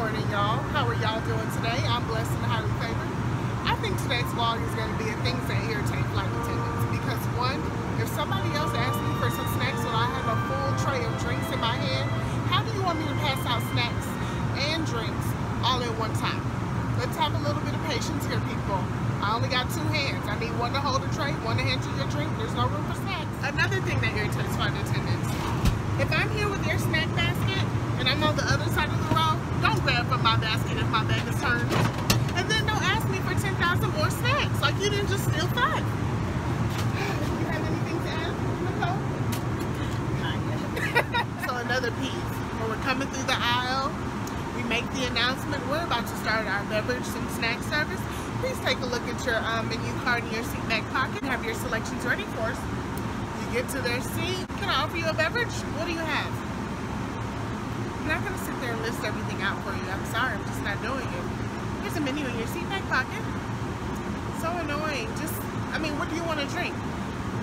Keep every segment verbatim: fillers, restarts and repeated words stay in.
morning, y'all. How are y'all doing today? I'm blessed and highly favored. I think today's vlog is going to be a things that irritate flight attendants. Because one, if somebody else asks me for some snacks when I have a full tray of drinks in my hand, how do you want me to pass out snacks and drinks all at one time? Let's have a little bit of patience here, people. I only got two hands. I need one to hold a tray, one to hand you your drink. There's no room for snacks. Another thing that irritates flight attendants. If I'm here with their snack basket, and I'm on the other side of the road, don't grab from my basket if my bag is turned. And then don't ask me for ten thousand more snacks. Like you didn't just steal five. You have anything to add, Nicole? Not yet. So another piece. When we're coming through the aisle, we make the announcement, we're about to start our beverage and snack service. Please take a look at your um, menu card in your seat back pocket. Have your selections ready for us. You get to their seat. Can I offer you a beverage? What do you have? I'm not going to sit there and list everything out for you. I'm sorry, I'm just not doing it. There's a menu in your seat back pocket. So annoying. Just, I mean, what do you want to drink?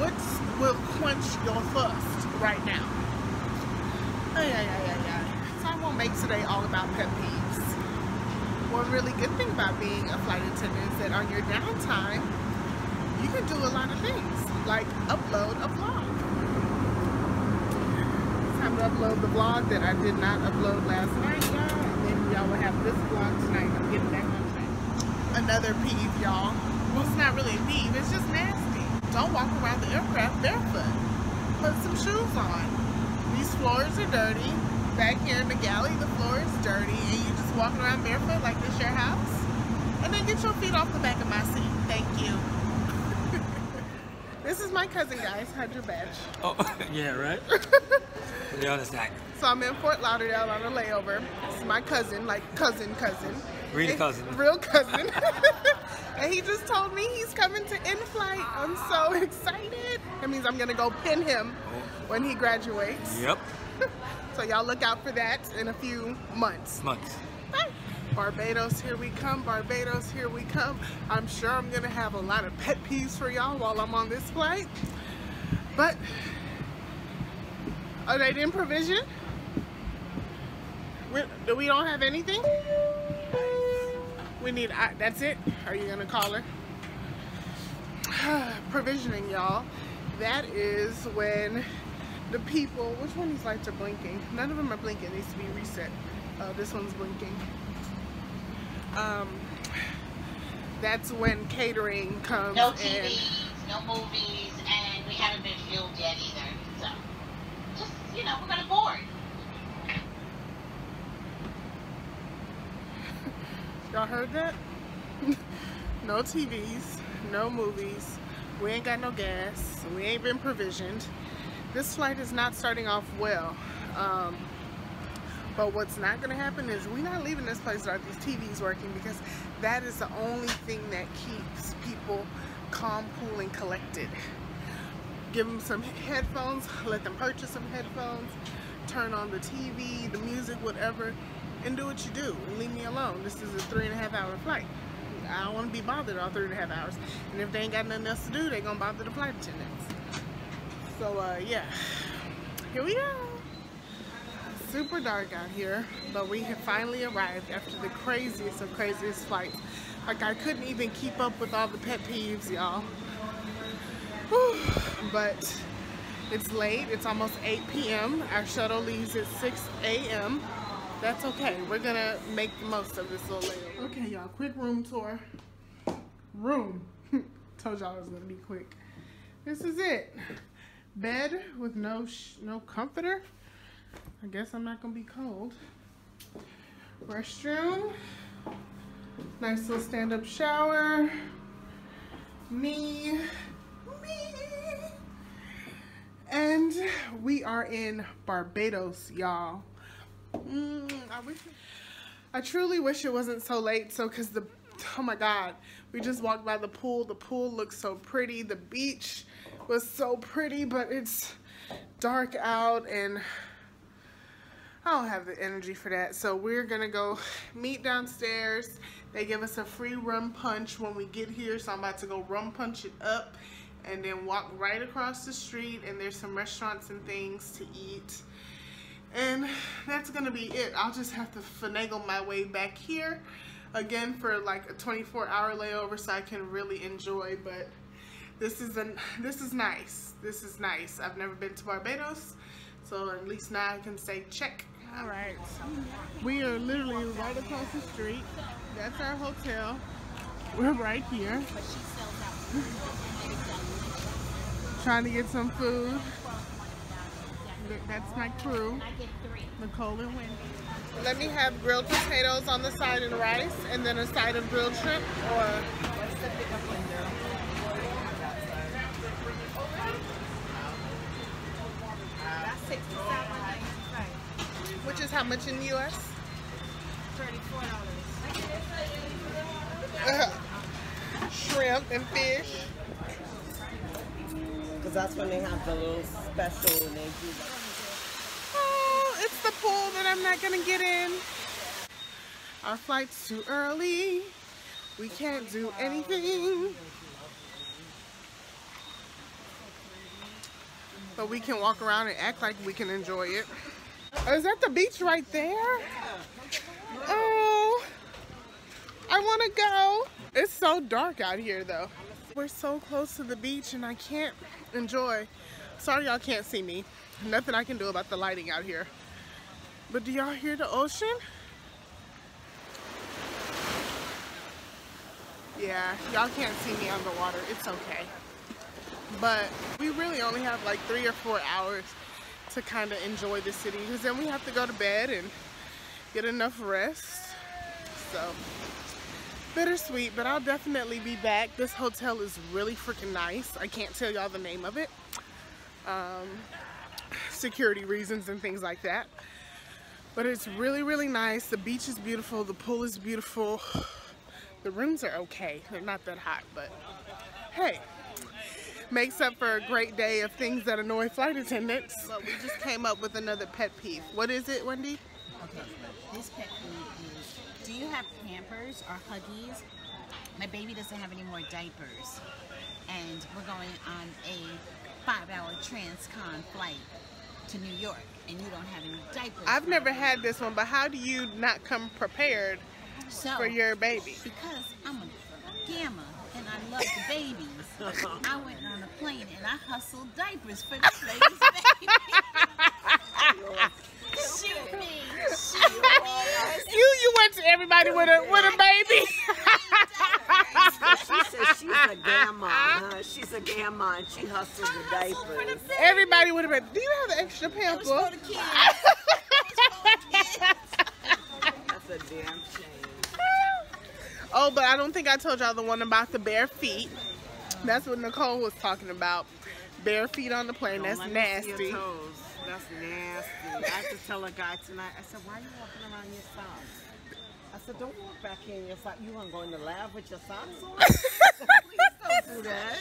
What will quench your thirst right now? Oh, yeah, yeah, yeah, yeah. So I won't make today all about pet peeves. One really good thing about being a flight attendant is that on your downtime, you can do a lot of things, like upload a vlog. Upload the vlog that I did not upload last night, y'all, and then y'all will have this vlog tonight. I'm getting back on track. Another peeve, y'all. Well, it's not really a peeve, it's just nasty. Don't walk around the aircraft barefoot. Put some shoes on. These floors are dirty. Back here in the galley, the floor is dirty, and you're just walking around barefoot like this your house. And then get your feet off the back of my seat. Thank you. This is my cousin, guys. Hide your badge. Oh, yeah, right? The other side. So I'm in Fort Lauderdale on a layover. This is my cousin, like cousin, cousin. Real cousin. Real cousin. And he just told me he's coming to in-flight. I'm so excited. That means I'm going to go pin him when he graduates. Yep. So y'all look out for that in a few months. Months. Bye. Barbados, here we come. Barbados, here we come. I'm sure I'm going to have a lot of pet peeves for y'all while I'm on this flight. But... oh, they didn't provision? We, we don't have anything? We need, I, that's it? Are you gonna call her? Provisioning, y'all. That is when the people, which one of these lights are blinking? None of them are blinking, it needs to be reset. Uh, this one's blinking. Um, that's when catering comes. No T Vs, no movies, and we haven't been fueled yet either, so. You know, we're gonna board. Y'all heard that? No T Vs, no movies, we ain't got no gas, we ain't been provisioned. This flight is not starting off well. Um, but what's not gonna happen is we're not leaving this place without these T Vs working, because that is the only thing that keeps people calm, cool, and collected. Give them some headphones, let them purchase some headphones, turn on the T V, the music, whatever, and do what you do, and leave me alone. This is a three and a half hour flight. I don't want to be bothered all three and a half hours. And if they ain't got nothing else to do, they gonna bother the flight attendants. So uh, yeah, here we go. Super dark out here, but we have finally arrived after the craziest of craziest flights. Like, I couldn't even keep up with all the pet peeves, y'all. But it's late. It's almost eight P M Our shuttle leaves at six A M That's okay. We're going to make the most of this little layover. Okay, y'all. Quick room tour. Room. Told y'all it was going to be quick. This is it. Bed with no sh no comforter. I guess I'm not going to be cold. Restroom. Nice little stand-up shower. Me. And we are in Barbados, y'all. Mm, I wish it, I truly wish it wasn't so late. So, cause the, oh my God, we just walked by the pool. The pool looks so pretty. The beach was so pretty, but it's dark out and I don't have the energy for that. So we're gonna go meet downstairs. They give us a free rum punch when we get here. So I'm about to go rum punch it up. And then walk right across the street, and there's some restaurants and things to eat. And that's gonna be it. I'll just have to finagle my way back here again for like a twenty-four hour layover so I can really enjoy. But this is an this is nice. This is nice. I've never been to Barbados, so at least now I can say check. All right, we are literally right across the street. That's our hotel. We're right here. Trying to get some food. That's my crew, Nicole and Wendy. Let me have grilled potatoes on the side and rice, and then a side of grilled shrimp. Or what's the pickup window? That's sixty-seven ninety-five. Which is how much in the U S? Thirty-four dollars. Shrimp and fish. Cause that's when they have the little special. And they do that. It's the pool that I'm not gonna get in. Our flight's too early. We can't do anything. But we can walk around and act like we can enjoy it. Oh, is that the beach right there? Oh, I wanna go. It's so dark out here though. We're so close to the beach and I can't enjoy. Sorry y'all can't see me. Nothing I can do about the lighting out here. But do y'all hear the ocean? Yeah, y'all can't see me on the water. It's okay. But we really only have like three or four hours to kind of enjoy the city. Because then we have to go to bed and get enough rest. So, bittersweet. But I'll definitely be back. This hotel is really freaking nice. I can't tell y'all the name of it. Um, security reasons and things like that. But it's really, really nice. The beach is beautiful. The pool is beautiful. The rooms are okay. They're not that hot, but hey, makes up for a great day of things that annoy flight attendants. Well, we just came up with another pet peeve. What is it, Wendy? Okay, this pet peeve is, do you have Pampers or Huggies? My baby doesn't have any more diapers, and we're going on a five hour transcon flight to New York, and you don't have any diapers. I've never had this one, but how do you not come prepared so, for your baby? Because I'm a gamma and I love the babies. I went on a plane and I hustled diapers for this lady's baby. Shoot me, shoot me. You, you went to everybody with a with a baby. She says she's a grandma. Huh? She's a grandma and she hustles the diapers. Everybody would have been, do you have an extra pamper? It was for the kids. That's a damn shame. Oh, but I don't think I told y'all the one about the bare feet. That's what Nicole was talking about. Bare feet on the plane. That's nasty. Your toes. That's nasty. I have to tell a guy tonight, I said, why are you walking around your socks? I said, don't walk back here in your socks. You want to go in the lab with your socks on? I said, please don't do that.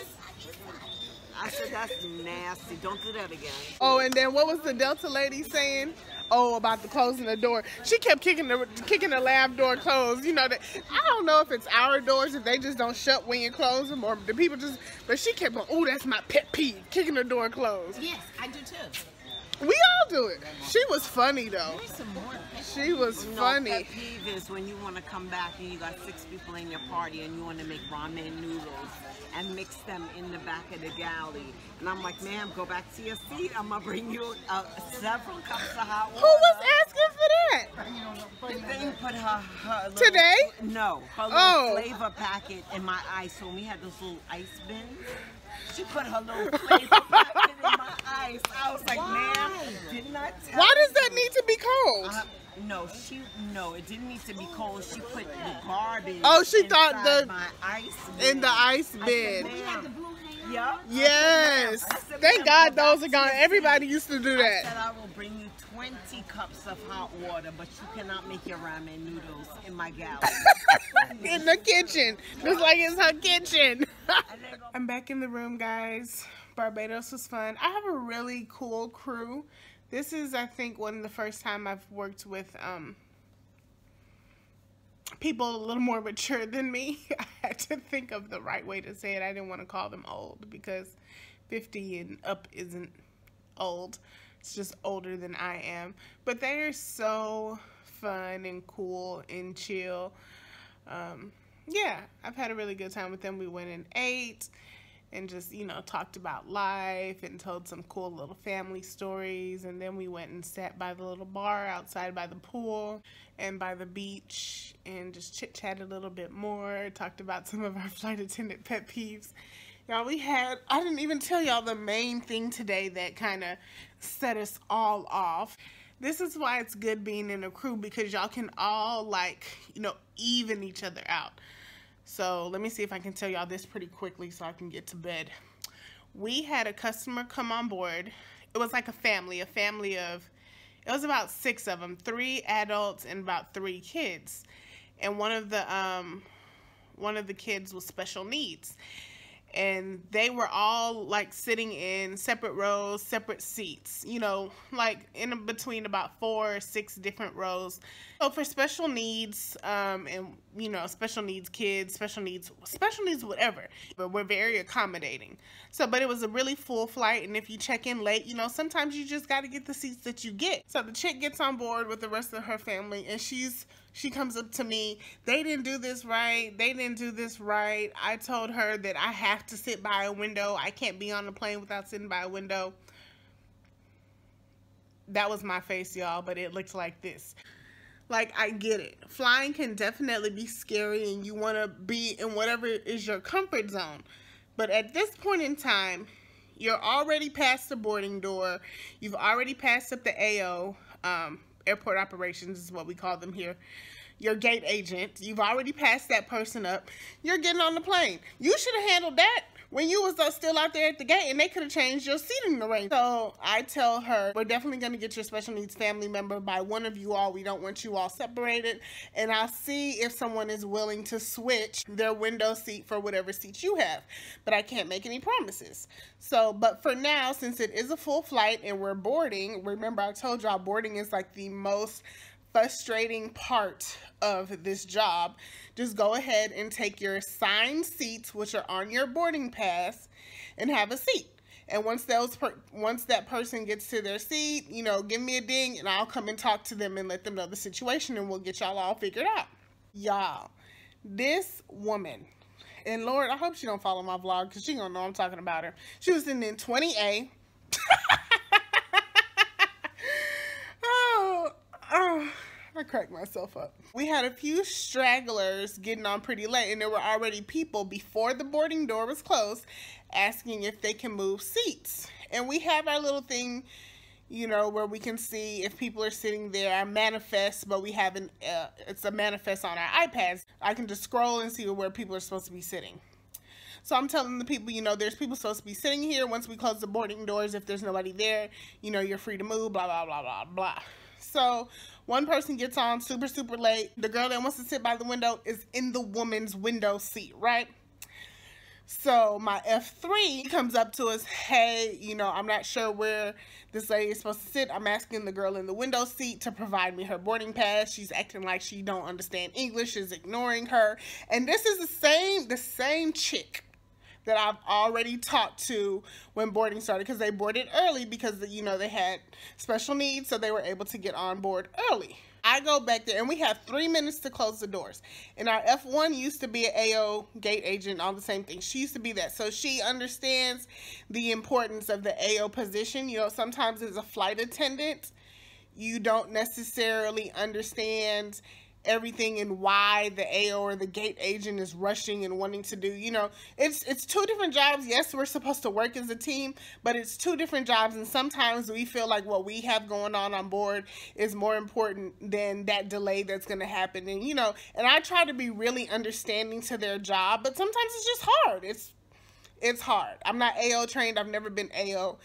I said, that's nasty. Don't do that again. Oh, and then what was the Delta lady saying? Oh, about the closing the door. She kept kicking the kicking the lab door closed. You know, that I don't know if it's our doors, if they just don't shut when you close them, or the people just, but she kept going, oh, that's my pet peeve, kicking the door closed. Yes, I do too. We all do it. She was funny though. She was funny. No, pet peeve is when you want to come back and you got six people in your party and you want to make ramen noodles and mix them in the back of the galley. And I'm like, ma'am, go back to your seat. I'm going to bring you uh, several cups of hot water. Who was asking for that? Then you put her, her little, today? No. Her little oh. flavor packet in my ice. So when we had those little ice bins, she put her little flavor packet in my ice. I was like, ma'am, didn't I tell Why does that you? Need to be cold? Uh, no, she, no, it didn't need to be cold. She put the garbage oh, she thought the my ice bin. In the ice bin. Yep. Yes. Said, thank God those are gone. Everybody used to do that. I said I will bring you twenty cups of hot water, but you cannot make your ramen noodles in my galley. In the kitchen. Just like it's her kitchen. I'm back in the room, guys. Barbados was fun. I have a really cool crew. This is, I think, one of the first time I've worked with um, people a little more mature than me. I had to think of the right way to say it. I didn't want to call them old because fifty and up isn't old. It's just older than I am. But they are so fun and cool and chill. Um, yeah, I've had a really good time with them. We went and ate and just, you know, talked about life and told some cool little family stories. And then we went and sat by the little bar outside by the pool and by the beach and just chit-chatted a little bit more, talked about some of our flight attendant pet peeves. Y'all, we had, I didn't even tell y'all the main thing today that kind of set us all off. This is why it's good being in a crew, because y'all can all, like, you know, even each other out. So let me see if I can tell y'all this pretty quickly so I can get to bed. We had a customer come on board. It was like a family, a family of, it was about six of them, three adults and about three kids. And one of the, um, one of the kids was special needs. And they were all like sitting in separate rows, separate seats, you know, like in between about four or six different rows. So for special needs, um, and you know, special needs kids, special needs, special needs, whatever, but we're very accommodating. So, but it was a really full flight. And if you check in late, you know, sometimes you just got to get the seats that you get. So the chick gets on board with the rest of her family, and she's, she comes up to me. They didn't do this right. They didn't do this right. I told her that I have to sit by a window. I can't be on the plane without sitting by a window. That was my face, y'all, but it looked like this. Like, I get it. Flying can definitely be scary, and you want to be in whatever is your comfort zone. But at this point in time, you're already past the boarding door. You've already passed up the A O. Um... Airport operations is what we call them here. Your gate agent. You've already passed that person up. You're getting on the plane. You should have handled that when you was still out there at the gate, and they could have changed your seating arrangement. So I tell her, we're definitely going to get your special needs family member by one of you all. We don't want you all separated. And I'll see if someone is willing to switch their window seat for whatever seat you have. But I can't make any promises. So, but for now, since it is a full flight and we're boarding, remember I told y'all boarding is like the most frustrating part of this job. Just go ahead and take your assigned seats, which are on your boarding pass, and have a seat. And once those per once that person gets to their seat, you know, give me a ding, and I'll come and talk to them and let them know the situation, and we'll get y'all all figured out. Y'all, this woman, and Lord, I hope she don't follow my vlog, because she gonna know I'm talking about her. She was sitting in twenty A. Oh, oh. I cracked myself up. We had a few stragglers getting on pretty late, and there were already people before the boarding door was closed asking if they can move seats. And we have our little thing, you know, where we can see if people are sitting there. Our manifest, but we have an, uh, it's a manifest on our iPads. I can just scroll and see where people are supposed to be sitting. So I'm telling the people, you know, there's people supposed to be sitting here. Once we close the boarding doors, if there's nobody there, you know, you're free to move, blah, blah, blah, blah, blah. So one person gets on super, super late. The girl that wants to sit by the window is in the woman's window seat, right? So my F three comes up to us. Hey, you know, I'm not sure where this lady is supposed to sit. I'm asking the girl in the window seat to provide me her boarding pass. She's acting like she don't understand English. She's ignoring her. And this is the same, the same chick that I've already talked to when boarding started, because they boarded early because, you know, they had special needs, so they were able to get on board early. I go back there, and we have three minutes to close the doors. And our F one used to be an A O gate agent, all the same thing. She used to be that. So she understands the importance of the A O position. You know, sometimes as a flight attendant, you don't necessarily understand everything and why the A O or the gate agent is rushing and wanting to do, you know, it's it's two different jobs. Yes, we're supposed to work as a team, but it's two different jobs, and sometimes we feel like what we have going on on board is more important than that delay that's going to happen. And you know, and I try to be really understanding to their job, but sometimes it's just hard. It's it's hard. I'm not A O trained. I've never been A O.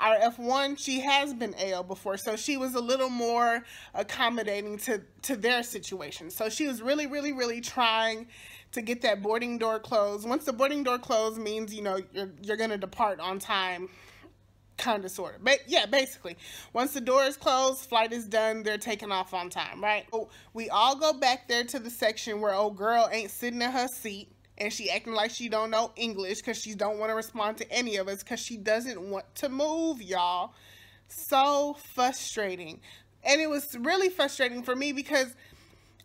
Our F one, she has been A O before, so she was a little more accommodating to, to their situation. So she was really, really, really trying to get that boarding door closed. Once the boarding door closed means, you know, you're, you're going to depart on time, kind of, sort of. But yeah, basically, once the door is closed, flight is done, they're taking off on time, right? So we all go back there to the section where old girl ain't sitting in her seat. And she acting like she don't know English because she don't want to respond to any of us because she doesn't want to move, y'all. so frustrating. And it was really frustrating for me because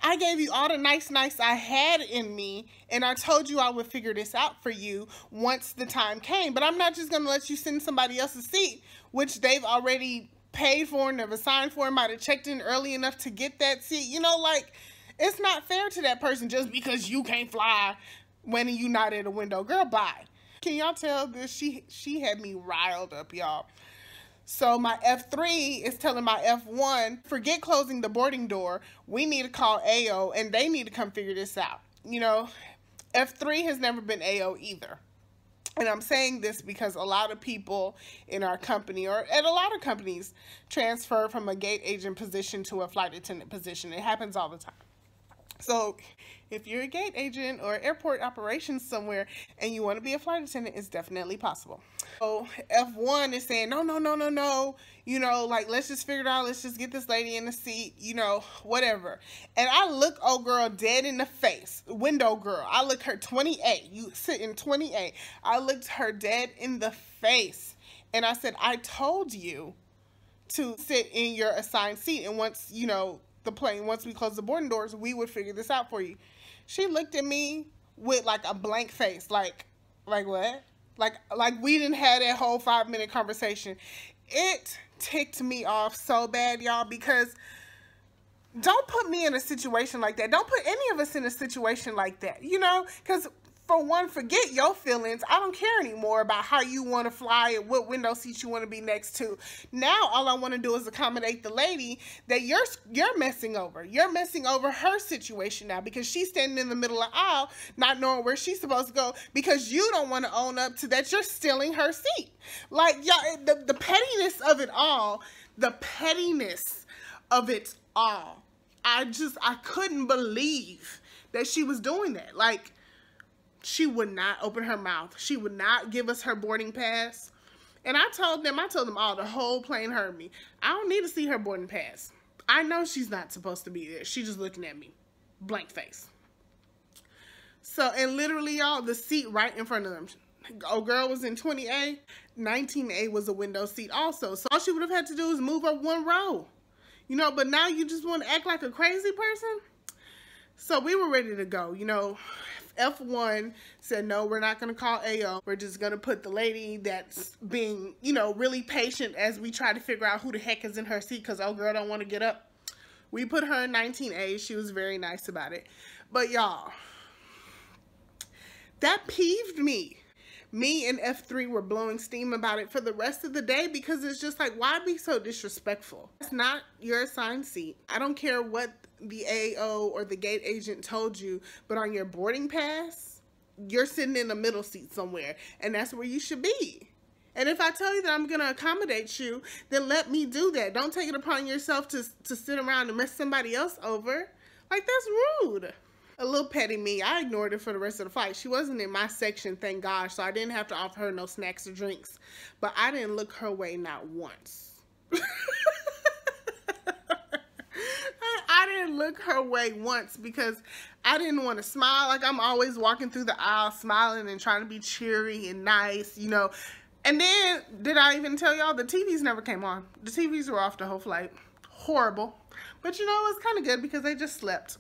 I gave you all the nice nights I had in me, and I told you I would figure this out for you once the time came. But I'm not just going to let you sit in somebody else's seat, which they've already paid for and they've assigned for and might have checked in early enough to get that seat. You know, like, it's not fair to that person just because you can't fly when you're not at a window. Girl, bye. Can y'all tell this? She, she had me riled up, y'all. So my F three is telling my F one, forget closing the boarding door. We need to call A O and they need to come figure this out. You know, F three has never been A O either. And I'm saying this because a lot of people in our company or at a lot of companies transfer from a gate agent position to a flight attendant position. It happens all the time. So if you're a gate agent or airport operations somewhere and you want to be a flight attendant, it's definitely possible. So F one is saying, no, no, no, no, no. You know, like, let's just figure it out. Let's just get this lady in the seat, you know, whatever. And I look old girl dead in the face, window girl. I look her twenty-eight, you sitting twenty-eight. I looked her dead in the face. And I said, I told you to sit in your assigned seat. And once, you know, the plane, once we close the boarding doors, we would figure this out for you. She looked at me with like a blank face, like, like what? Like, like we didn't have that whole five minute conversation. It ticked me off so bad, y'all, because don't put me in a situation like that. Don't put any of us in a situation like that, you know, because for one, forget your feelings. I don't care anymore about how you want to fly and what window seat you want to be next to. Now, all I want to do is accommodate the lady that you're you're messing over. You're messing over her situation now because she's standing in the middle of the aisle not knowing where she's supposed to go because you don't want to own up to that you're stealing her seat. Like, y'all, the, the pettiness of it all, the pettiness of it all. I just, I couldn't believe that she was doing that. Like, she would not open her mouth. She would not give us her boarding pass. And I told them, I told them all, the whole plane heard me. I don't need to see her boarding pass. I know she's not supposed to be there. She's just looking at me, blank face. So, and literally, y'all, the seat right in front of them. Oh, girl was in twenty A. nineteen A was a window seat also. So all she would have had to do is move up one row. You know, but now you just want to act like a crazy person? So we were ready to go, you know. F one said, no, we're not going to call A O. We're just going to put the lady that's being, you know, really patient as we try to figure out who the heck is in her seat because old girl don't want to get up. We put her in nineteen A. She was very nice about it. But y'all, that peeved me. Me and F three were blowing steam about it for the rest of the day because it's just like, why be so disrespectful? It's not your assigned seat. I don't care what the A O or the gate agent told you, but on your boarding pass, you're sitting in the middle seat somewhere, and that's where you should be. And if I tell you that I'm going to accommodate you, then let me do that. Don't take it upon yourself to, to sit around and mess somebody else over. Like, that's rude. A little petty me. I ignored her for the rest of the flight. She wasn't in my section, thank gosh, so I didn't have to offer her no snacks or drinks. But I didn't look her way not once. I didn't look her way once because I didn't want to smile. Like, I'm always walking through the aisle smiling and trying to be cheery and nice, you know. And then, did I even tell y'all? The T Vs never came on. The T Vs were off the whole flight. Horrible. But, you know, it was kind of good because they just slept.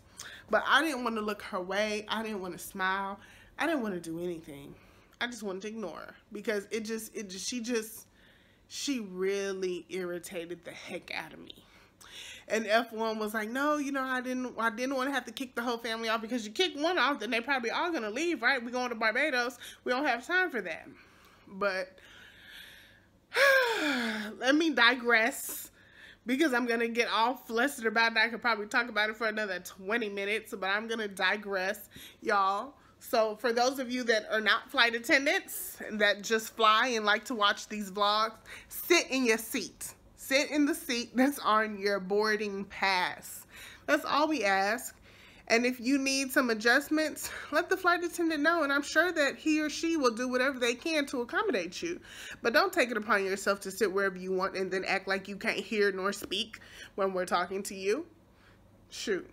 But I didn't want to look her way. I didn't want to smile. I didn't want to do anything. I just wanted to ignore her because it just, it just, she just, she really irritated the heck out of me. And F one was like, no, you know, I didn't, I didn't want to have to kick the whole family off because you kick one off, then they probably all going to leave, right? We're going to Barbados. We don't have time for that. But let me digress. Because I'm going to get all flustered about it. I could probably talk about it for another twenty minutes, but I'm going to digress, y'all. So for those of you that are not flight attendants, that just fly and like to watch these vlogs, sit in your seat. Sit in the seat that's on your boarding pass. That's all we ask. And if you need some adjustments, let the flight attendant know. And I'm sure that he or she will do whatever they can to accommodate you. But don't take it upon yourself to sit wherever you want and then act like you can't hear nor speak when we're talking to you. Shoot.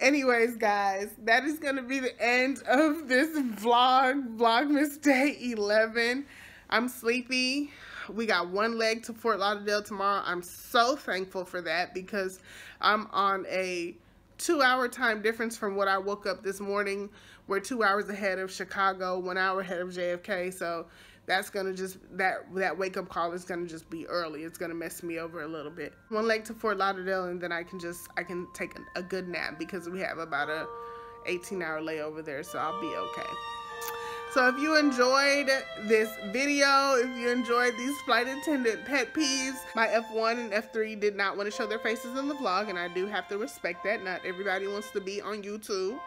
Anyways, guys, that is going to be the end of this vlog, Vlogmas Day eleven. I'm sleepy. We got one leg to Fort Lauderdale tomorrow. I'm so thankful for that because I'm on a two hour time difference from what I woke up this morning. We're two hours ahead of Chicago, one hour ahead of J F K. So that's going to just, that that wake-up call is going to just be early. It's going to mess me over a little bit. One leg to Fort Lauderdale, and then I can just, I can take a, a good nap because we have about a eighteen hour layover there, so I'll be okay. So if you enjoyed this video, if you enjoyed these flight attendant pet peeves, my F one and F three did not want to show their faces in the vlog, and I do have to respect that. Not everybody wants to be on YouTube.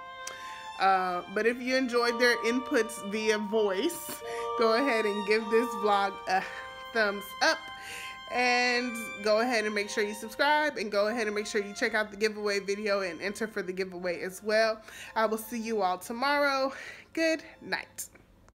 Uh, but if you enjoyed their inputs via voice, go ahead and give this vlog a thumbs up. And go ahead and make sure you subscribe, and go ahead and make sure you check out the giveaway video and enter for the giveaway as well. I will see you all tomorrow. Good night.